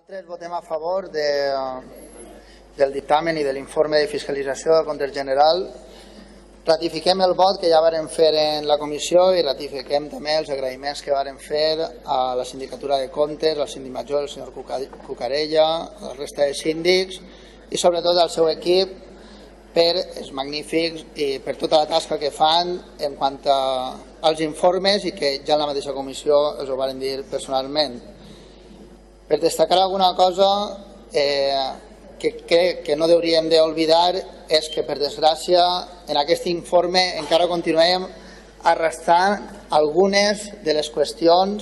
Nosaltres votem a favor del dictamen i de l'informe de fiscalització del Compte General. Ratifiquem el vot que ja vàrem fer en la comissió i ratifiquem també els agraïments que vàrem fer a la Sindicatura de Comptes, al síndic major, el senyor Cucarella, a la resta de síndics i sobretot al seu equip per els magnífics i per tota la tasca que fan en quant als informes i que ja en la mateixa comissió els ho vàrem dir personalment. Per destacar alguna cosa que crec que no hauríem d'oblidar és que, per desgràcia, en aquest informe encara continuem arrastrant algunes de les qüestions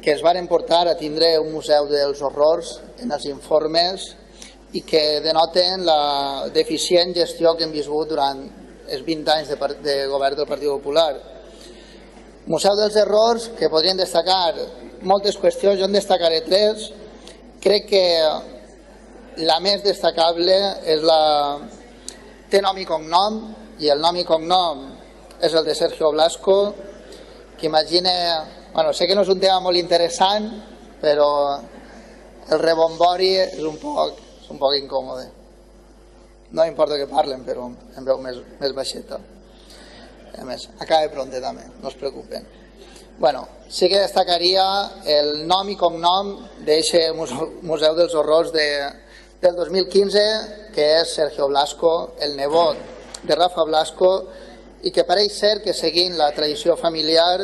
que es varen portar a tindre un museu dels horrors en els informes i que denoten la deficient gestió que hem viscut durant els 20 anys de govern del Partit Popular. Museu dels errors, que podrien destacar moltes qüestions, jo en destacaré tres. Crec que la més destacable té nom i cognom, i el nom i cognom és el de Sergio Blasco, que imagina... Sé que no és un tema molt interessant, però el rebombori és un poc incòmode. No importa que parlen, però en veu més baixeta. A més, acaba pronte també, no es preocupen. Sí que destacaria el nom i cognom d'aquest Museu dels Horrors del 2015, que és Sergio Blasco, el nebot de Rafa Blasco, i que pareix cert que seguint la tradició familiar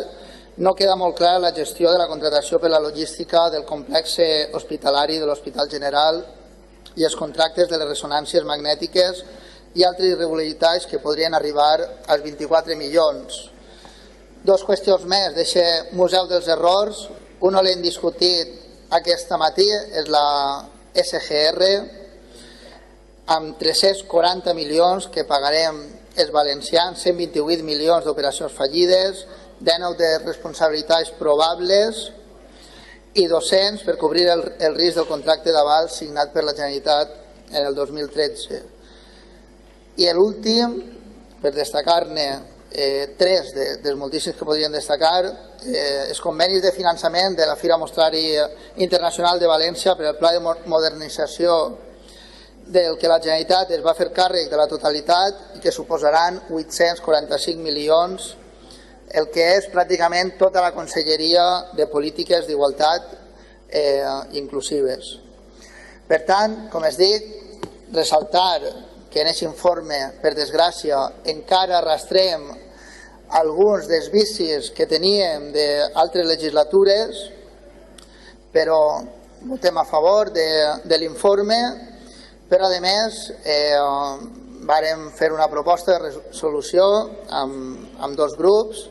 no queda molt clara la gestió de la contractació per la logística del complex hospitalari de l'Hospital General i els contractes de les ressonàncies magnètiques i altres irregularitats que podrien arribar als 24 milions. Dues qüestions més d'aquest Museu dels Errors. Una l'hem discutit aquest matí, és la SGR, amb 340 milions que pagarem els valencians, 128 milions d'operacions fallides, 19 de responsabilitats probables i 200 per cobrir el risc del contracte d'aval signat per la Generalitat en el 2013. I l'últim, per destacar-ne tres dels moltíssims que podríem destacar, els convenis de finançament de la Fira Mostrària Internacional de València per al pla de modernització del que la Generalitat es va fer càrrec de la totalitat i que suposaran 845 milions, el que és pràcticament tota la Conselleria de Polítiques d'Igualtat inclusives. Per tant, com es dic, ressaltar que en aquest informe, per desgràcia, encara arrastrem alguns dels vicis que teníem d'altres legislatures, però votem a favor de l'informe, però a més vàrem fer una proposta de resolució amb dos grups,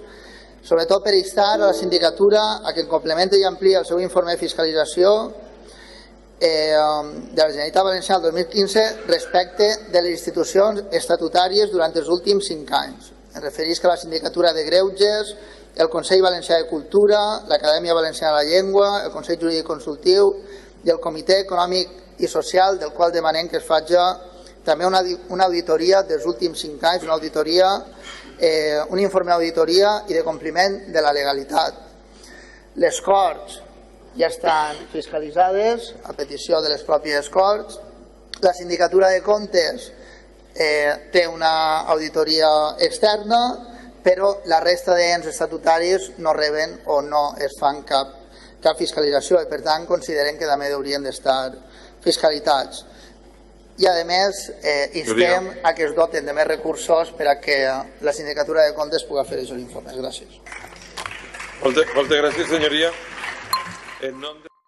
sobretot per instar a la sindicatura a que complementi i ampliï el seu informe de fiscalització de la Generalitat Valenciana del 2015 respecte de les institucions estatutàries durant els últims 5 anys. Em referisc a la Sindicatura de Greuges, el Consell Valencià de Cultura, l'Acadèmia Valenciana de la Llengua, el Consell Jurídic Consultiu i el Comitè Econòmic i Social, del qual demanem que es faci també una auditoria dels últims 5 anys, un informe d'auditoria i de compliment de la legalitat. Les Corts ja estan fiscalitzades a petició de les pròpies Corts. La Sindicatura de Comptes té una auditoria externa, però la resta d'ens estatutaris no reben o no es fan cap fiscalització i, per tant, considerem que també haurien d'estar fiscalitzats. I, a més, instem que es doten de més recursos perquè la Sindicatura de Comptes pugui fer aquests informes. Gràcies. Moltes gràcies, senyoria. En nombre...